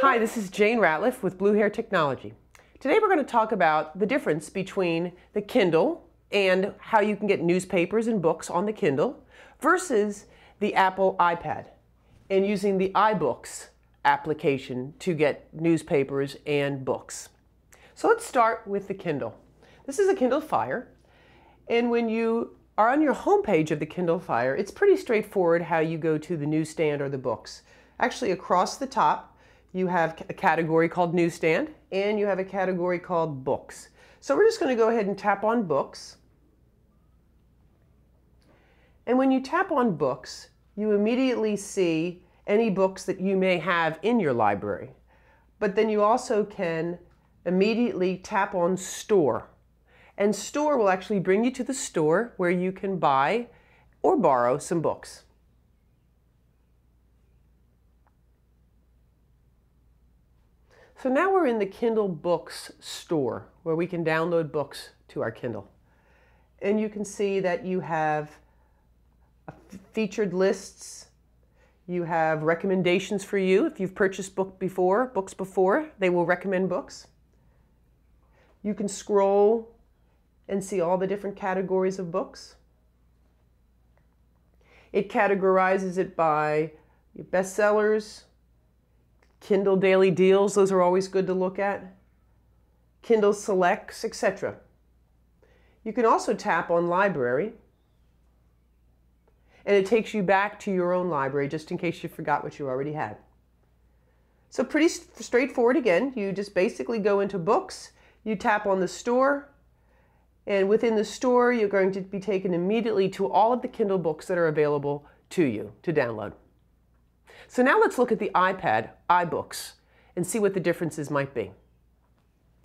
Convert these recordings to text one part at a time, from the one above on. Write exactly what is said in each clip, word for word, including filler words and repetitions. Hi, this is Jane Ratliff with Blue Hair Technology. Today we're going to talk about the difference between the Kindle and how you can get newspapers and books on the Kindle versus the Apple iPad and using the iBooks application to get newspapers and books. So let's start with the Kindle. This is a Kindle Fire, and when you are on your home page of the Kindle Fire, it's pretty straightforward how you go to the newsstand or the books. Actually, across the top you have a category called Newsstand, and you have a category called Books. So we're just going to go ahead and tap on Books. And when you tap on Books, you immediately see any books that you may have in your library. But then you also can immediately tap on Store. And Store will actually bring you to the store where you can buy or borrow some books. So now we're in the Kindle Books store where we can download books to our Kindle. And you can see that you have featured lists, you have recommendations for you. If you've purchased book before, books before, they will recommend books. You can scroll and see all the different categories of books. It categorizes it by bestsellers, Kindle Daily Deals, those are always good to look at, Kindle Selects, et cetera. You can also tap on Library, and it takes you back to your own library just in case you forgot what you already had. So pretty st- straightforward again. You just basically go into Books, you tap on the Store, and within the Store you're going to be taken immediately to all of the Kindle books that are available to you to download. So now let's look at the iPad, iBooks, and see what the differences might be.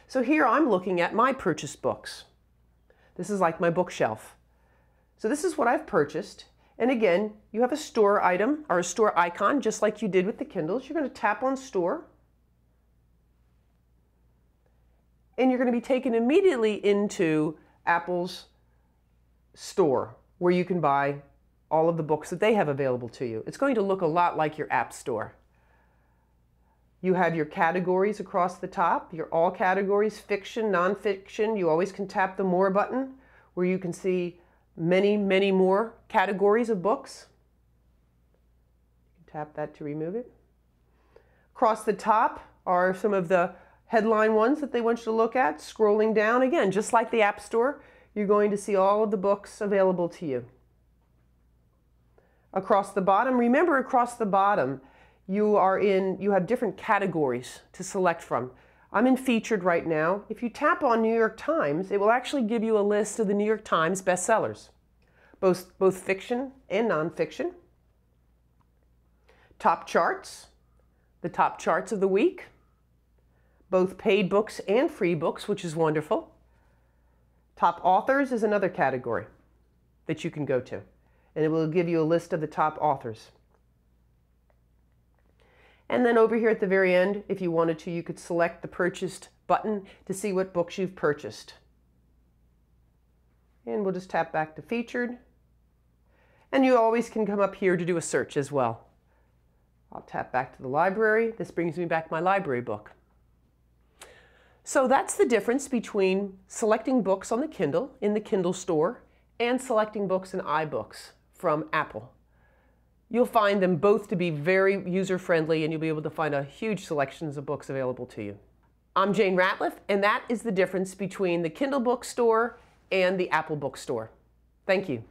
So here I'm looking at my purchased books. This is like my bookshelf. So this is what I've purchased. And again, you have a store item or a store icon, just like you did with the Kindles. You're going to tap on Store. And you're going to be taken immediately into Apple's store where you can buy all of the books that they have available to you. It's going to look a lot like your app store. You have your categories across the top, your all categories, fiction, nonfiction. You always can tap the More button where you can see many, many more categories of books. Tap that to remove it. Across the top are some of the headline ones that they want you to look at. Scrolling down, again, just like the app store, you're going to see all of the books available to you. Across the bottom, remember across the bottom, you are in, you have different categories to select from. I'm in Featured right now. If you tap on New York Times, it will actually give you a list of the New York Times bestsellers, both, both fiction and nonfiction. Top charts, the top charts of the week, both paid books and free books, which is wonderful. Top authors is another category that you can go to, and it will give you a list of the top authors. And then over here at the very end, if you wanted to, you could select the Purchased button to see what books you've purchased. And we'll just tap back to Featured. And you always can come up here to do a search as well. I'll tap back to the library. This brings me back to my library book. So that's the difference between selecting books on the Kindle in the Kindle store and selecting books in iBooks from Apple. You'll find them both to be very user-friendly, and you'll be able to find a huge selection of books available to you. I'm Jane Ratliff, and that is the difference between the Kindle Bookstore and the Apple Bookstore. Thank you.